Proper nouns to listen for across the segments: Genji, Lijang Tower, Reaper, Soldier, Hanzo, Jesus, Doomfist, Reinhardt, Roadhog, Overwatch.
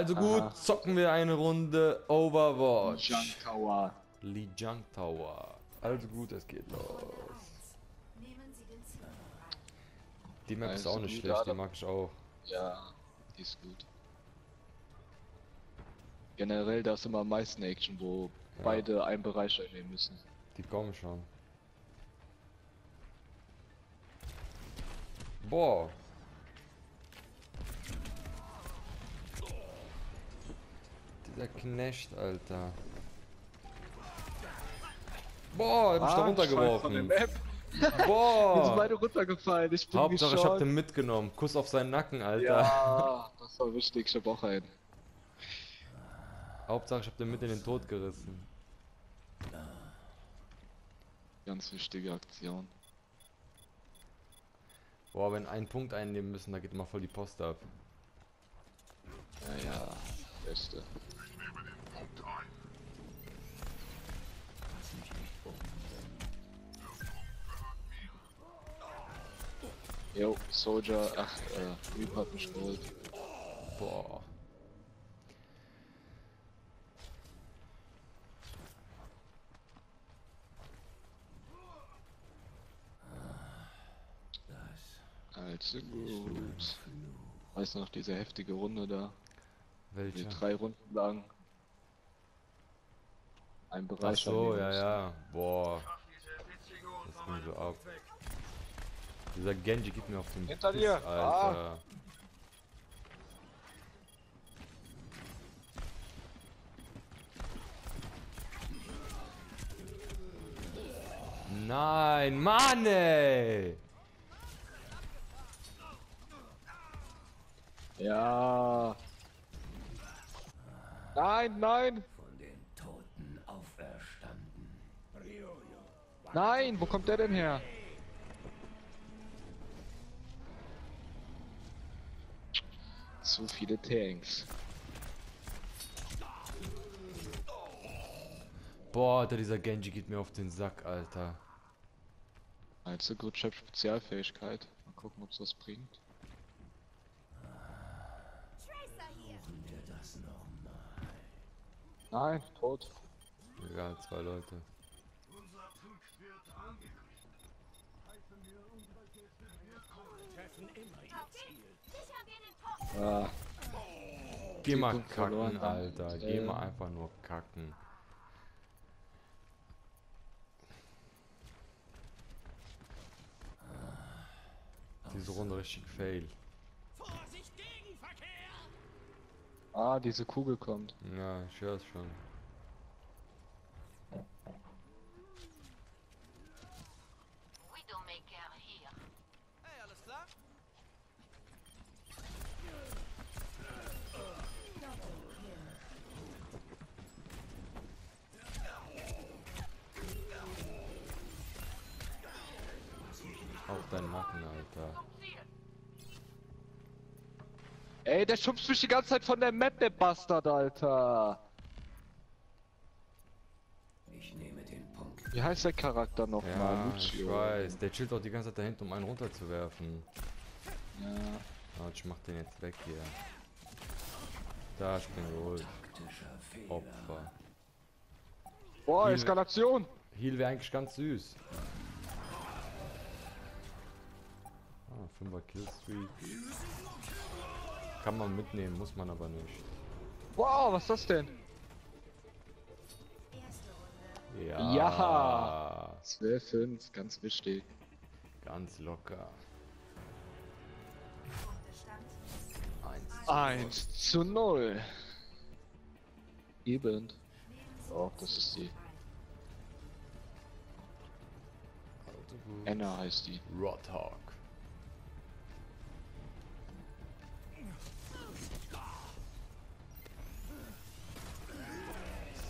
Also gut, aha, zocken wir eine Runde Overwatch. Lijang Tower. Lijang Tower. Also gut, es geht los. Die Map ist auch nicht schlecht, die mag ich auch. Ja, die ist gut. Generell, da ist immer am meisten Action, wo beide einen Bereich einnehmen müssen. Die kommen schon. Boah. Dieser Knecht, Alter. Boah, hab ich da runtergeworfen. Boah. Wir sind beide runtergefallen, ich bin Hauptsache geschockt. Ich hab den mitgenommen. Kuss auf seinen Nacken, Alter. Ja, das war wichtig, ich hab auch einen. Hauptsache ich hab den mit in den Tod gerissen. Ganz wichtige Aktion. Boah, wenn einen Punkt einnehmen müssen, da geht immer voll die Post ab. Naja, beste. Ich nehme den Punkt ein. Jo, Soldier, ach, Reaper hat mich geholt. Boah. Also gut. Weißt du noch diese heftige Runde da? Welche? Die 3 Runden lang. Ein Bereich. Ach so, ja, ja. Boah. Das ging so ab. Dieser Genji gibt mir auf den Hinter Piss, dir! Alter. Ah. Nein, Mann, ey! Ja. Nein, nein! Von den Toten auferstanden. Nein, wo kommt der denn her? Zu viele Tanks. Boah, Alter, dieser Genji geht mir auf den Sack, Alter. Also gut, ich hab Spezialfähigkeit. Mal gucken, ob's was bringt. Nein, tot. Egal, 2 Leute. Ah. Geh mal kacken, verloren, Alter. Geh mal einfach nur kacken. Diese Runde richtig fail. Vorsicht, Gegenverkehr! Ah, diese Kugel kommt. Ja, ich höre es schon. Auf deinen Nacken, Alter. Ey, der schubst mich die ganze Zeit von der Map, der Bastard, Alter. Ich nehme den Punkt. Wie heißt der Charakter nochmal? Ja, ich weiß. Der chillt auch die ganze Zeit da hinten, um einen runterzuwerfen. Ja. Oh, ich mach den jetzt weg hier. Da, ich bin geholt. Opfer. Boah, Heal Eskalation! Heal wäre eigentlich ganz süß. 5er Killstreak. Kann man mitnehmen, muss man aber nicht. Wow, was ist das denn? Ja. Ja. 12-5, ganz wichtig. Ganz locker. 1 zu 0. Eben. Oh, das ist die. Anna heißt die. Roadhog.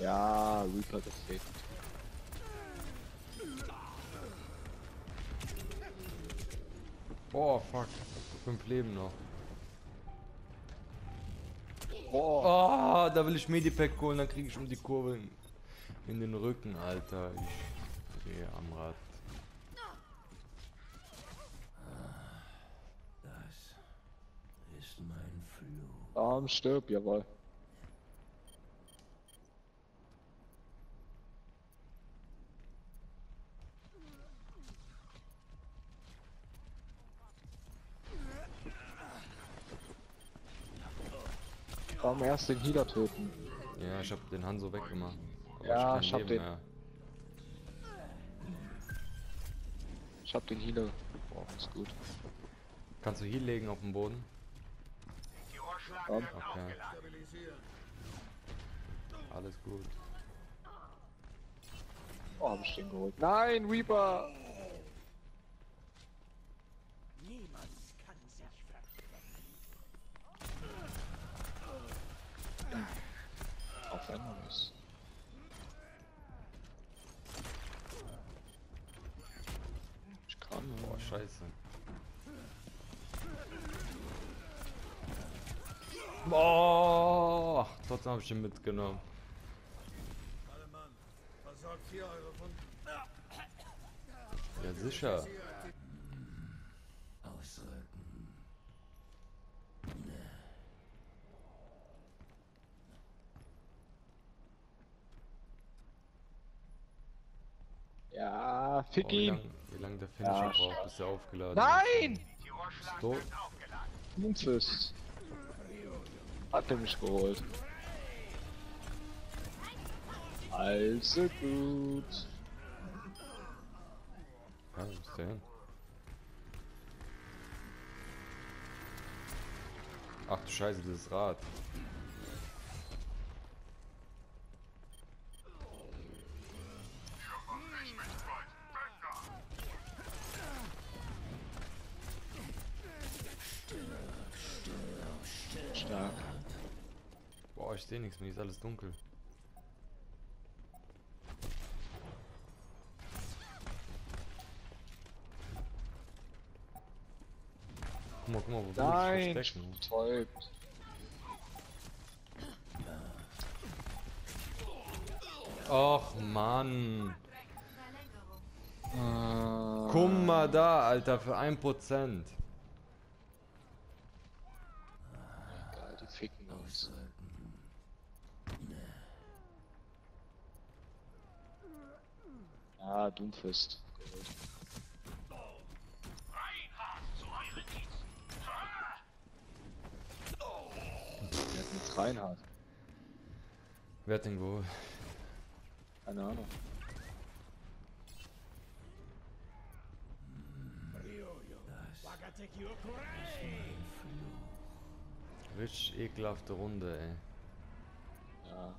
Ja, Reaper gefickt. Boah, fuck. 5 Leben noch. Boah, oh, da will ich Medipack holen, dann krieg ich um die Kurve in den Rücken, Alter. Ich drehe am Rad. Das ist mein Fluch. Stirb, jawohl. Warum erst den Healer töten? Ja, ich hab den Hanzo weggemacht. Aber ja, ich hab den. Mehr. Ich hab den Healer. Boah, ist gut. Kannst du Heal legen auf den Boden? Ja. Okay. Alles gut. Oh, hab ich den geholt. Nein, Reaper! Niemand kann sich verstecken. Auf einmal ist. Ich kann. Boah, scheiße. Boah, trotzdem habe ich ihn mitgenommen. Alle Mann, versorgt hier eure Wunden. Ja, sicher. Ausrücken. Ja, fick ihn. Oh, wie lange der Finisher braucht, bis er aufgeladen Nein! Ist tot. Doomfist. Hat er mich geholt. Also gut. Ja, was ist denn? Ach du Scheiße, dieses Rad. Stark. Boah, ich sehe nichts mehr, ist alles dunkel. Guck mal, wo wir uns verstecken. Toll. Och Mann. Guck mal da, Alter, für 1%. Egal, die ficken uns. Ah, Doomfist. Reinhardt zu euren Diensten. Wir hatten jetzt Reinhardt. Wer hat den geholt? Keine Ahnung. Richtig ekelhafte Runde, ey. Ja.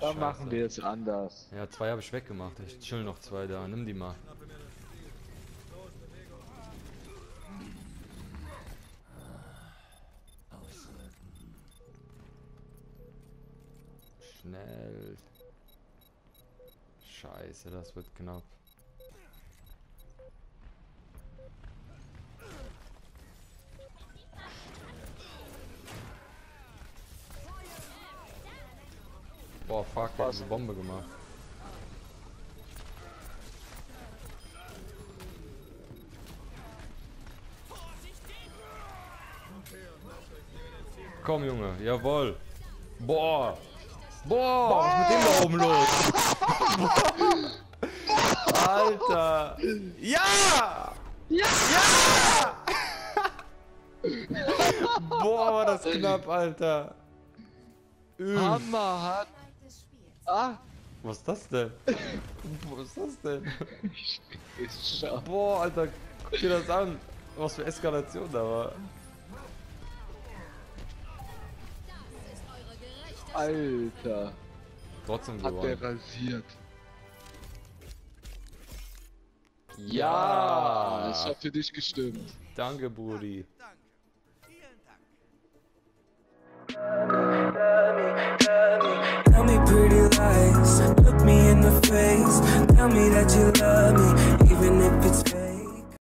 Da machen wir jetzt anders. Ja, zwei habe ich weggemacht. Ich chill noch zwei da. Nimm die mal. Schnell. Scheiße, das wird knapp. Boah, fuck, da ist eine Bombe gemacht. Komm, Junge, jawohl. Boah. Boah, was ist mit dem da oben los? Alter. Ja! Ja! Ja! Boah, war das knapp, Alter. Hammer hat. Ah! Was ist das denn? Was ist das denn? Ich Boah, Alter, guck dir das an! Was für Eskalation da war! Alter! Trotzdem gewonnen. Hat der rasiert. Ja! Das hat für dich gestimmt. Danke, Brudi. Tell me pretty lies, look me in the face, tell me that you love me, even if it's fake.